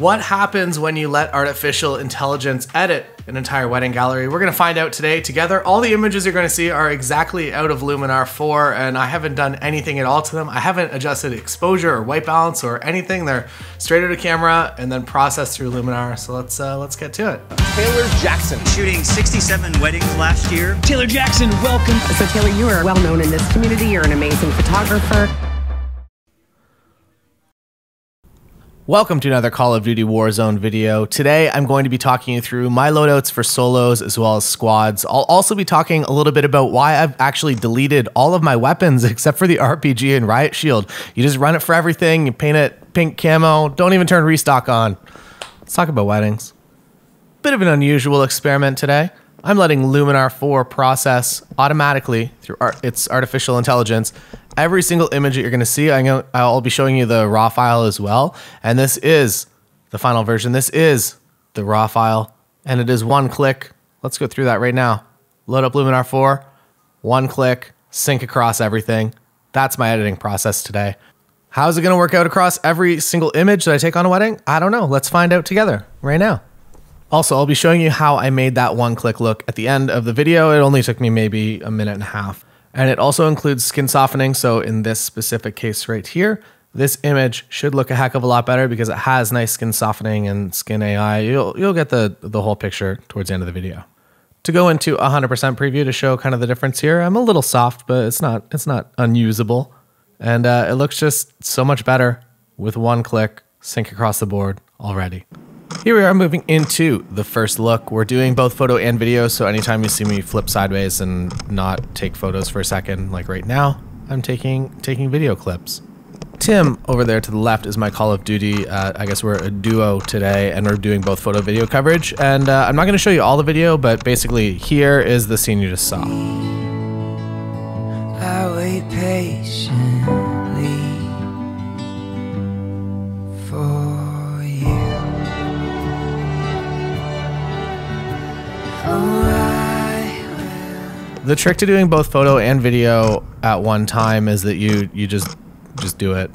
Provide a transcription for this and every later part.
What happens when you let artificial intelligence edit an entire wedding gallery? We're gonna find out today together. All the images you're gonna see are exactly out of Luminar 4 and I haven't done anything at all to them. I haven't adjusted exposure or white balance or anything. They're straight out of camera and then processed through Luminar. So let's get to it. Taylor Jackson. Shooting 67 weddings last year. Taylor Jackson, welcome. So Taylor, you are well known in this community. You're an amazing photographer. Welcome to another Call of Duty Warzone video. Today, I'm going to be talking you through my loadouts for solos as well as squads. I'll also be talking a little bit about why I've actually deleted all of my weapons except for the RPG and riot shield. You just run it for everything, you paint it pink camo, don't even turn restock on. Let's talk about weddings. Bit of an unusual experiment today. I'm letting Luminar 4 process automatically through its artificial intelligence every single image that you're going to see. I'll be showing you the raw file as well. And this is the final version. This is the raw file and it is one click. Let's go through that right now. Load up Luminar 4, one click, sync across everything. That's my editing process today. How's it going to work out across every single image that I take on a wedding? I don't know. Let's find out together right now. Also, I'll be showing you how I made that one click look at the end of the video. It only took me maybe a minute and a half. And it also includes skin softening. So in this specific case right here, this image should look a heck of a lot better because it has nice skin softening and skin AI. You'll get the whole picture towards the end of the video. To go into 100% preview to show kind of the difference here, I'm a little soft, but it's not unusable. And it looks just so much better with one click, sync across the board already. Here we are moving into the first look. We're doing both photo and video, so anytime you see me flip sideways and not take photos for a second, like right now, I'm taking video clips. Tim over there to the left is my Call of Duty. I guess we're a duo today and we're doing both photo video coverage. And I'm not gonna show you all the video, but basically here is the scene you just saw. I wait patiently for the trick to doing both photo and video at one time is that you just do it.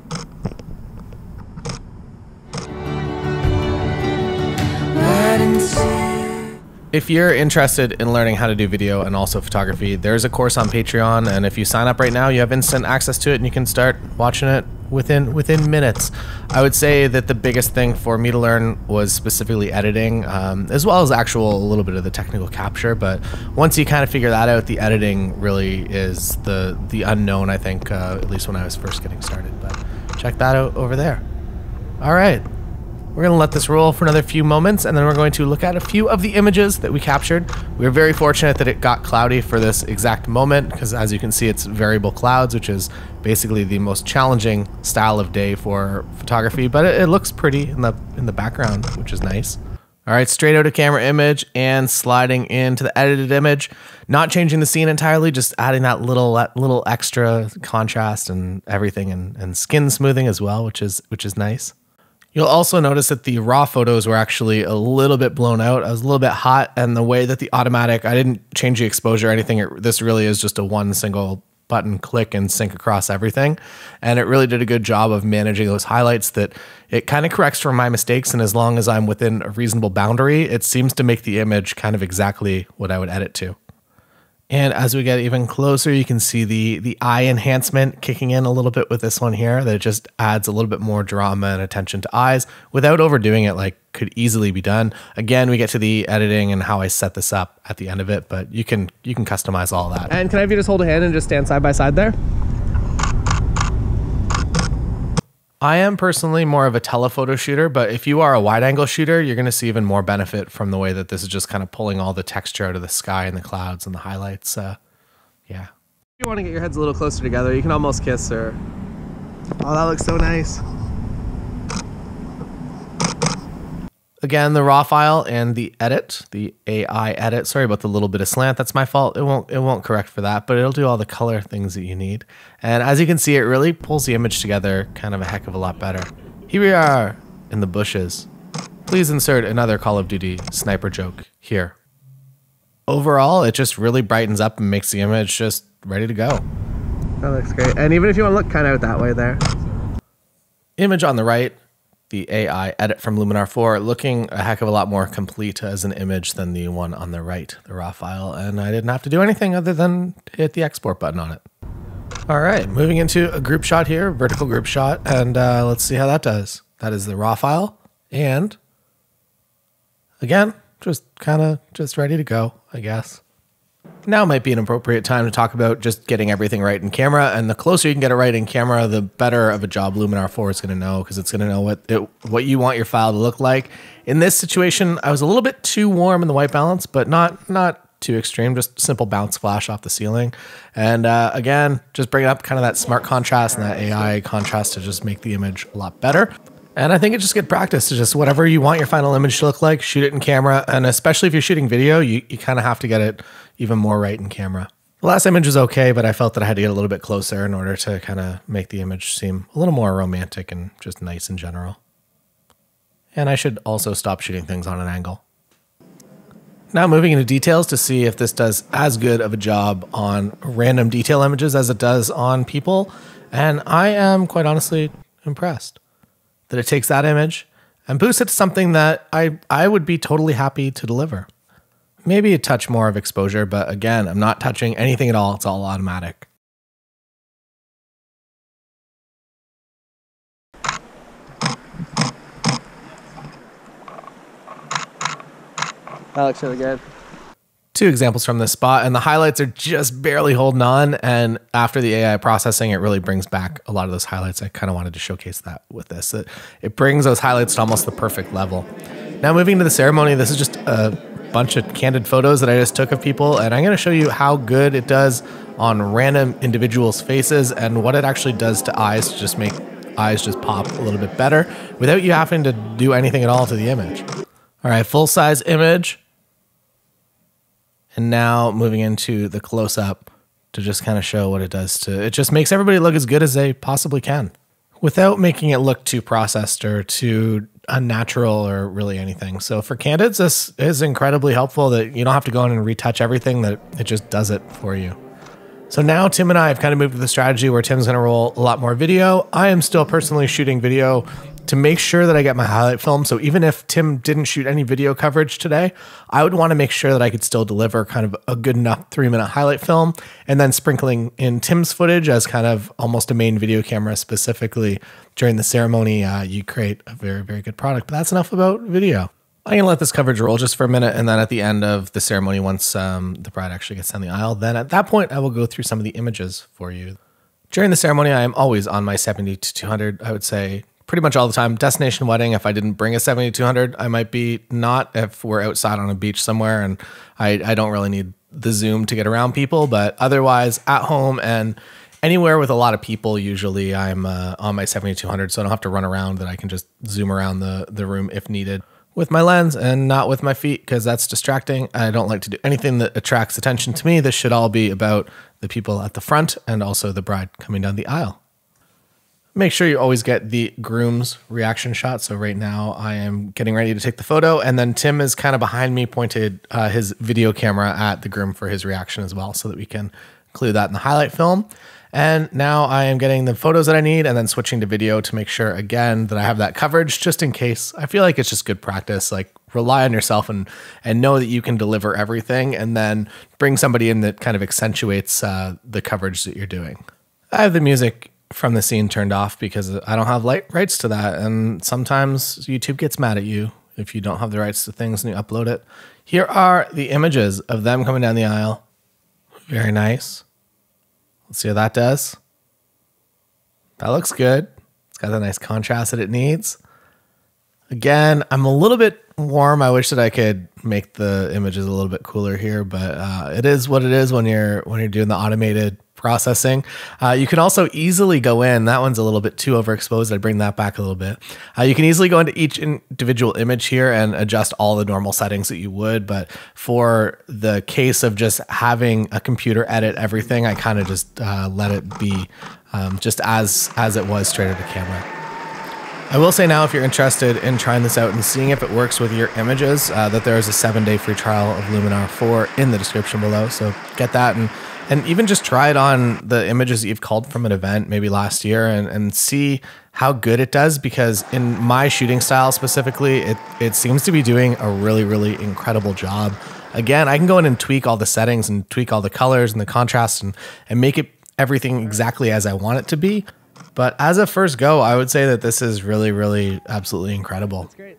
If you're interested in learning how to do video and also photography, there's a course on Patreon, and if you sign up right now, you have instant access to it and you can start watching it within minutes. I would say that the biggest thing for me to learn was specifically editing, as well as a little bit of the technical capture. But once you kind of figure that out, the editing really is the unknown, I think, at least when I was first getting started. But check that out over there. All right, we're gonna let this roll for another few moments and then we're going to look at a few of the images that we captured. We were very fortunate that it got cloudy for this exact moment because as you can see, it's variable clouds, which is basically the most challenging style of day for photography, but it looks pretty in the background, which is nice. All right, straight out of camera image and sliding into the edited image, not changing the scene entirely, just adding that little extra contrast and everything and skin smoothing as well, which is nice. You'll also notice that the raw photos were actually a little bit blown out. I was a little bit hot, and the way that the automatic, I didn't change the exposure or anything. This really is just a one single button click and sync across everything. And it really did a good job of managing those highlights that it kind of corrects for my mistakes. And as long as I'm within a reasonable boundary, it seems to make the image kind of exactly what I would edit to. And as we get even closer, you can see the eye enhancement kicking in a little bit with this one here, that it just adds a little bit more drama and attention to eyes without overdoing it, like could easily be done. Again, we get to the editing and how I set this up at the end of it, but you can customize all that. And can I have you just hold a hand and just stand side by side there? I am personally more of a telephoto shooter, but if you are a wide angle shooter, you're going to see even more benefit from the way that this is just kind of pulling all the texture out of the sky and the clouds and the highlights. Yeah. If you want to get your heads a little closer together, you can almost kiss or... Oh, that looks so nice. Again, the raw file and the edit, the AI edit. Sorry about the little bit of slant. That's my fault. It won't correct for that, but it'll do all the color things that you need. And as you can see, it really pulls the image together kind of a heck of a lot better. Here we are in the bushes. Please insert another Call of Duty sniper joke here. Overall, it just really brightens up and makes the image just ready to go. That looks great. And even if you want to look kind of that way there. Image on the right. the AI edit from Luminar 4 looking a heck of a lot more complete as an image than the one on the right, the raw file. And I didn't have to do anything other than hit the export button on it. All right, moving into a group shot here, vertical group shot. And let's see how that does. That is the raw file. And again, just kind of just ready to go, I guess. Now might be an appropriate time to talk about just getting everything right in camera. And the closer you can get it right in camera, the better of a job Luminar 4 is going to know, because it's going to know what you want your file to look like. In this situation, I was a little bit too warm in the white balance, but not too extreme, just simple bounce flash off the ceiling. And again, just bring up kind of that smart contrast and that AI contrast to just make the image a lot better. And I think it's just good practice to just whatever you want your final image to look like, shoot it in camera. And especially if you're shooting video, you kind of have to get it even more right in camera. The last image was okay, but I felt that I had to get a little bit closer in order to kind of make the image seem a little more romantic and just nice in general. And I should also stop shooting things on an angle. Now moving into details to see if this does as good of a job on random detail images as it does on people. And I am quite honestly impressed that it takes that image and boosts it to something that I would be totally happy to deliver. Maybe a touch more of exposure, but again, I'm not touching anything at all. It's all automatic. That looks really good. Two examples from this spot, and the highlights are just barely holding on. And after the AI processing, it really brings back a lot of those highlights. I kind of wanted to showcase that with this. It brings those highlights to almost the perfect level. Now moving to the ceremony, this is just a bunch of candid photos that I just took of people. And I'm going to show you how good it does on random individuals' faces and what it actually does to eyes to just make eyes just pop a little bit better without you having to do anything at all to the image. All right, full-size image. And now moving into the close-up to just kind of show what it does to, it just makes everybody look as good as they possibly can without making it look too processed or too unnatural or really anything. So for candids, this is incredibly helpful that you don't have to go in and retouch everything, that it just does it for you. So now Tim and I have kind of moved to the strategy where Tim's going to roll a lot more video. I am still personally shooting video to make sure that I get my highlight film. So even if Tim didn't shoot any video coverage today, I would want to make sure that I could still deliver kind of a good enough 3-minute highlight film, and then sprinkling in Tim's footage as kind of almost a main video camera specifically during the ceremony. You create a very, very good product, but that's enough about video. I'm going to let this coverage roll just for a minute. And then at the end of the ceremony, once the bride actually gets down the aisle, then at that point, I will go through some of the images for you. During the ceremony, I am always on my 70-200, I would say, pretty much all the time. Destination wedding, if I didn't bring a 70-200, I might be not, if we're outside on a beach somewhere and I don't really need the zoom to get around people. But otherwise, at home and anywhere with a lot of people, usually I'm on my 70-200, so I don't have to run around, that I can just zoom around the room if needed with my lens and not with my feet, because that's distracting. I don't like to do anything that attracts attention to me. This should all be about the people at the front and also the bride coming down the aisle. Make sure you always get the groom's reaction shot. So right now I am getting ready to take the photo, and then Tim is kind of behind me, pointed his video camera at the groom for his reaction as well, so that we can include that in the highlight film. And now I am getting the photos that I need and then switching to video to make sure again that I have that coverage, just in case. I feel like it's just good practice, like rely on yourself and know that you can deliver everything, and then bring somebody in that kind of accentuates the coverage that you're doing. I have the music from the scene turned off because I don't have rights to that. And sometimes YouTube gets mad at you if you don't have the rights to things and you upload it. Here are the images of them coming down the aisle. Very nice. Let's see how that does. That looks good. It's got the nice contrast that it needs. Again, I'm a little bit warm. I wish that I could make the images a little bit cooler here, but it is what it is when you're doing the automated processing. You can also easily go in. That one's a little bit too overexposed. I bring that back a little bit. You can easily go into each individual image here and adjust all the normal settings that you would. But for the case of just having a computer edit everything, I kind of just let it be just as it was straight out of the camera. I will say now, if you're interested in trying this out and seeing if it works with your images, that there is a 7-day free trial of Luminar 4 in the description below. So get that and And even just try it on the images that you've culled from an event maybe last year and see how good it does, because in my shooting style specifically, it seems to be doing a really, really incredible job. Again, I can go in and tweak all the settings and tweak all the colors and the contrast and make it everything exactly as I want it to be. But as a first go, I would say that this is really, really absolutely incredible. That's great.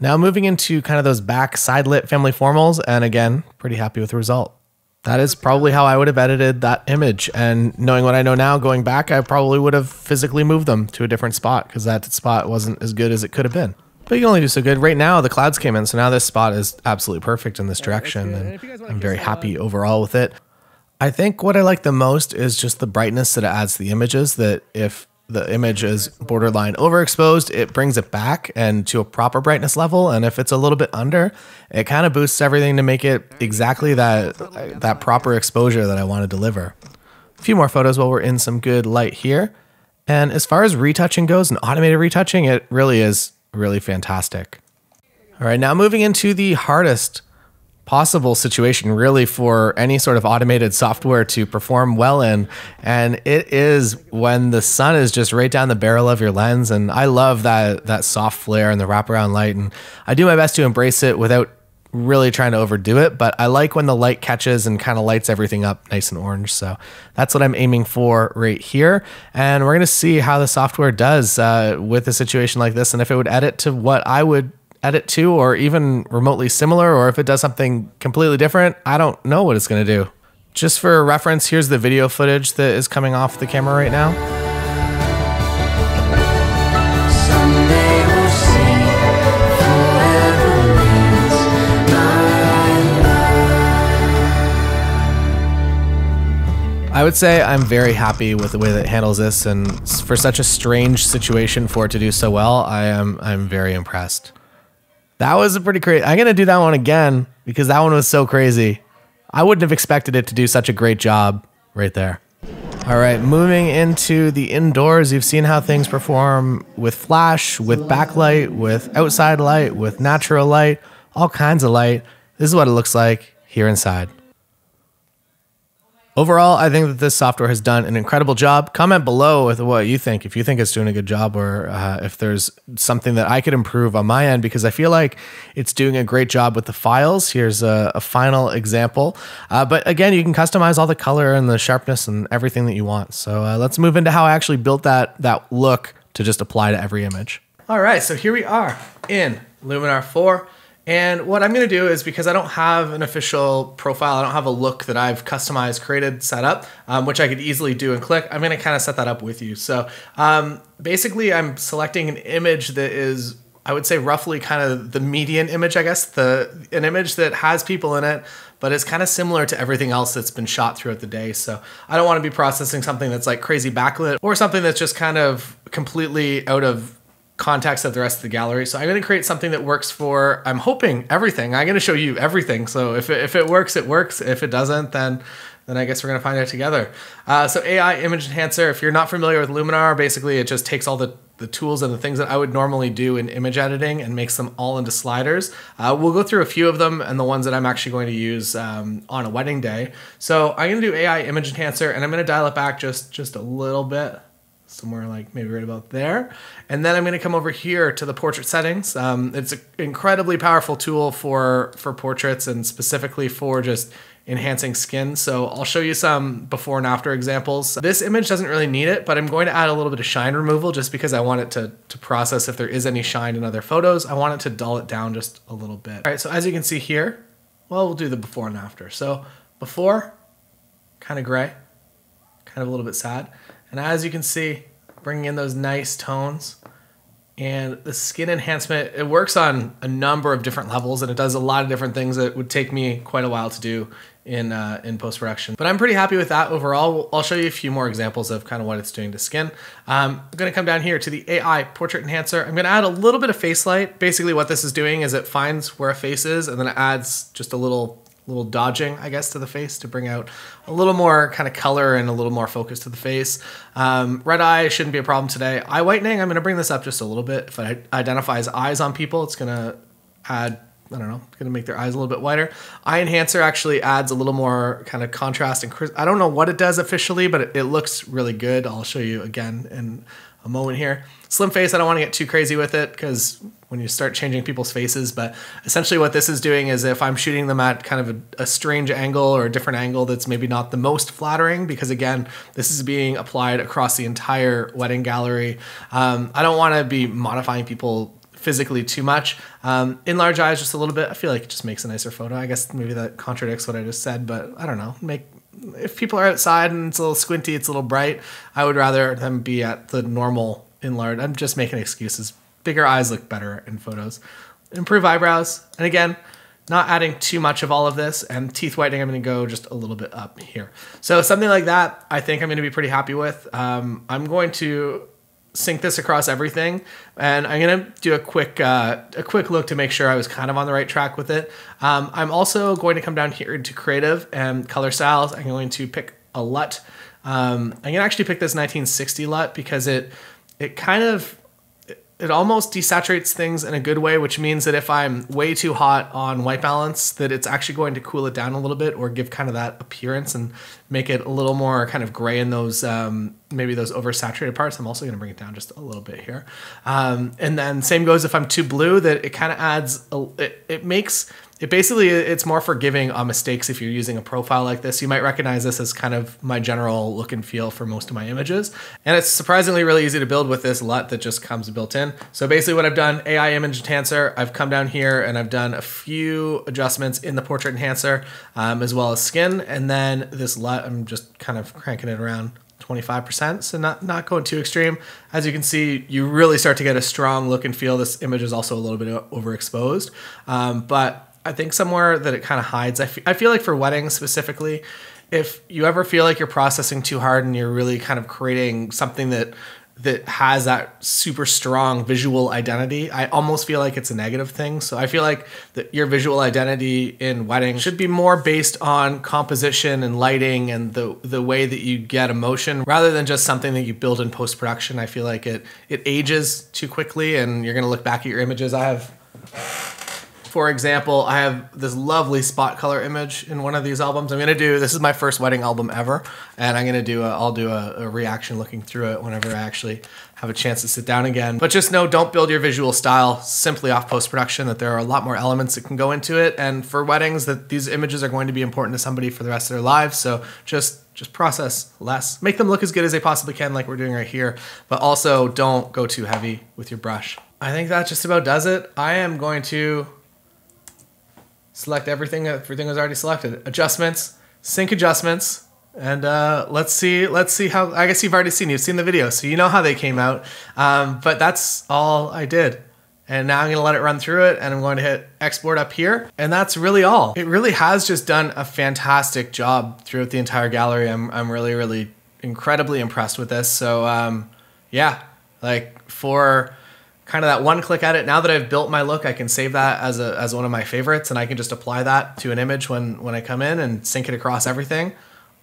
Now moving into kind of those back side lit family formals, and again, pretty happy with the result. That is probably how I would have edited that image. And knowing what I know now, going back, I probably would have physically moved them to a different spot because that spot wasn't as good as it could have been. But you can only do so good. Right now, the clouds came in, so now this spot is absolutely perfect in this direction. And I'm very happy overall with it. I think what I like the most is just the brightness that it adds to the images, that if the image is borderline overexposed, it brings it back and to a proper brightness level. And if it's a little bit under, it kind of boosts everything to make it exactly that proper exposure that I want to deliver. A few more photos while we're in some good light here. And as far as retouching goes and automated retouching, it really is really fantastic. All right, now moving into the hardest possible situation really for any sort of automated software to perform well in, and it is when the sun is just right down the barrel of your lens. And I love that soft flare and the wraparound light, and I do my best to embrace it without really trying to overdo it, but I like when the light catches and kind of lights everything up nice and orange. So that's what I'm aiming for right here. And we're going to see how the software does with a situation like this, and if it would edit to what I would edit to, or even remotely similar, or if it does something completely different. I don't know what it's going to do. Just for reference, here's the video footage that is coming off the camera right now. I would say I'm very happy with the way that it handles this, and for such a strange situation for it to do so well, I'm very impressed. That was a pretty crazy. I'm going to do that one again because that one was so crazy. I wouldn't have expected it to do such a great job right there. All right, moving into the indoors, you've seen how things perform with flash, with backlight, with outside light, with natural light, all kinds of light. This is what it looks like here inside. Overall, I think that this software has done an incredible job. Comment below with what you think, if you think it's doing a good job, or if there's something that I could improve on my end, because I feel like it's doing a great job with the files. Here's a final example. But again, you can customize all the color and the sharpness and everything that you want. So let's move into how I actually built that look to just apply to every image. All right, so here we are in Luminar 4. And what I'm going to do is, because I don't have an official profile, I don't have a look that I've customized, created, set up, which I could easily do and click, I'm going to kind of set that up with you. So basically I'm selecting an image that is, I would say, roughly kind of the median image, I guess, an image that has people in it, but it's kind of similar to everything else that's been shot throughout the day. So I don't want to be processing something that's like crazy backlit or something that's just kind of completely out of context of the rest of the gallery. So I'm going to create something that works for, I'm hoping, everything. I'm going to show you everything. So if it works, it works. If it doesn't, then I guess we're going to find out together. So AI Image Enhancer, if you're not familiar with Luminar, basically it just takes all the tools and the things that I would normally do in image editing and makes them all into sliders. We'll go through a few of them and the ones that I'm actually going to use on a wedding day. So I'm going to do AI Image Enhancer, and I'm going to dial it back just a little bit. Somewhere like maybe right about there. And then I'm going to come over here to the portrait settings. It's an incredibly powerful tool for portraits and specifically for just enhancing skin. So I'll show you some before and after examples. This image doesn't really need it, but I'm going to add a little bit of shine removal just because I want it to process if there is any shine in other photos. I want it to dull it down just a little bit. All right, so as you can see here, well, we'll do the before and after. So before, kind of gray, kind of a little bit sad. And as you can see, bringing in those nice tones and the skin enhancement, it works on a number of different levels and it does a lot of different things that would take me quite a while to do in post-production. But I'm pretty happy with that overall. I'll show you a few more examples of kind of what it's doing to skin. I'm going to come down here to the AI Portrait Enhancer. I'm going to add a little bit of face light. Basically what this is doing is it finds where a face is and then it adds just a little dodging, I guess, to the face to bring out a little more kind of color and a little more focus to the face. Red eye shouldn't be a problem today. Eye whitening, I'm going to bring this up just a little bit. If I identify as eyes on people, it's going to add I don't know, going to make their eyes a little bit wider. Eye Enhancer actually adds a little more kind of contrast and I don't know what it does officially, but it looks really good. I'll show you again in a moment here. Slim Face, I don't want to get too crazy with it because when you start changing people's faces, but essentially what this is doing is if I'm shooting them at kind of a strange angle or a different angle that's maybe not the most flattering, because again, this is being applied across the entire wedding gallery. I don't want to be modifying people physically too much. Enlarge eyes just a little bit. I feel like it just makes a nicer photo. I guess maybe that contradicts what I just said, but I don't know. If people are outside and it's a little squinty, it's a little bright, I would rather them be at the normal enlarge. I'm just making excuses. Bigger eyes look better in photos. Improve eyebrows. And again, not adding too much of all of this. And teeth whitening, I'm going to go just a little bit up here. So something like that, I think I'm going to be pretty happy with. I'm going to sync this across everything, and I'm going to do a quick look to make sure I was kind of on the right track with it. I'm also going to come down here to creative and color styles. I'm going to pick a LUT. I'm going to actually pick this 1960 LUT because it kind of, it almost desaturates things in a good way, which means that if I'm way too hot on white balance, that it's actually going to cool it down a little bit or give kind of that appearance and make it a little more kind of gray in those, maybe those oversaturated parts. I'm also going to bring it down just a little bit here. And then same goes if I'm too blue, that it kind of adds, it's more forgiving on mistakes if you're using a profile like this. You might recognize this as kind of my general look and feel for most of my images. And it's surprisingly really easy to build with this LUT that just comes built in. So basically what I've done, AI Image Enhancer, I've come down here and I've done a few adjustments in the Portrait Enhancer, as well as skin. And then this LUT, I'm just kind of cranking it around 25%, so not going too extreme. As you can see, you really start to get a strong look and feel. This image is also a little bit overexposed, but I think somewhere that it kind of hides. I feel like for weddings specifically, if you ever feel like you're processing too hard and you're really kind of creating something that has that super strong visual identity, I almost feel like it's a negative thing. So I feel like that your visual identity in wedding should be more based on composition and lighting and the way that you get emotion rather than just something that you build in post-production. I feel like it ages too quickly and you're gonna look back at your images. For example, I have this lovely spot color image in one of these albums. This is my first wedding album ever, and I'm gonna do I'll do a reaction looking through it whenever I actually have a chance to sit down again. But just know, don't build your visual style simply off post-production, that there are a lot more elements that can go into it. And for weddings, that these images are going to be important to somebody for the rest of their lives. So just process less, make them look as good as they possibly can, like we're doing right here, but also don't go too heavy with your brush. I think that just about does it. I am going to select everything. Everything was already selected. Adjustments, sync adjustments, and let's see how. I guess you've seen the video, so you know how they came out. But that's all I did, and now I'm gonna let it run through it, and I'm going to hit export up here, and that's really all. It really has just done a fantastic job throughout the entire gallery. I'm really incredibly impressed with this. So yeah, like for kind of that one click edit. Now that I've built my look, I can save that as one of my favorites, and I can just apply that to an image when I come in and sync it across everything.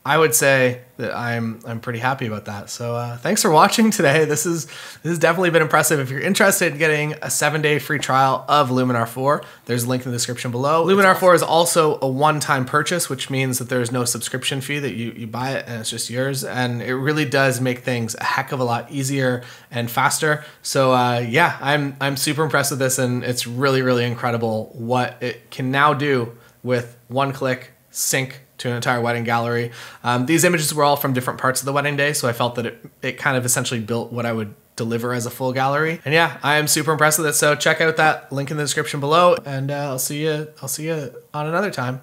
I would say that I'm pretty happy about that. So thanks for watching today. This has definitely been impressive. If you're interested in getting a 7-day free trial of Luminar 4, there's a link in the description below. Luminar 4 is also a one-time purchase, which means that there's no subscription fee, that you buy it and it's just yours. And it really does make things a heck of a lot easier and faster. So yeah, I'm super impressed with this, and it's really incredible what it can now do with one click sync to an entire wedding gallery. These images were all from different parts of the wedding day, so I felt that it kind of essentially built what I would deliver as a full gallery. And yeah, I am super impressed with it. So check out that link in the description below, and I'll see you on another time,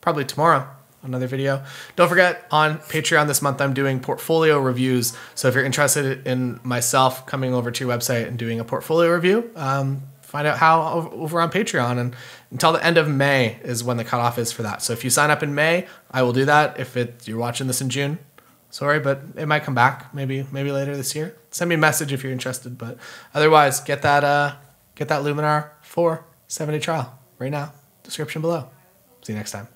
probably tomorrow. Another video. Don't forget, on Patreon this month I'm doing portfolio reviews, so if you're interested in myself coming over to your website and doing a portfolio review, find out how over on Patreon, and until the end of May is when the cutoff is for that. So if you sign up in May, I will do that. If you're watching this in June, sorry, but it might come back maybe later this year. Send me a message if you're interested, but otherwise get that Luminar 4 7-day trial right now. Description below. See you next time.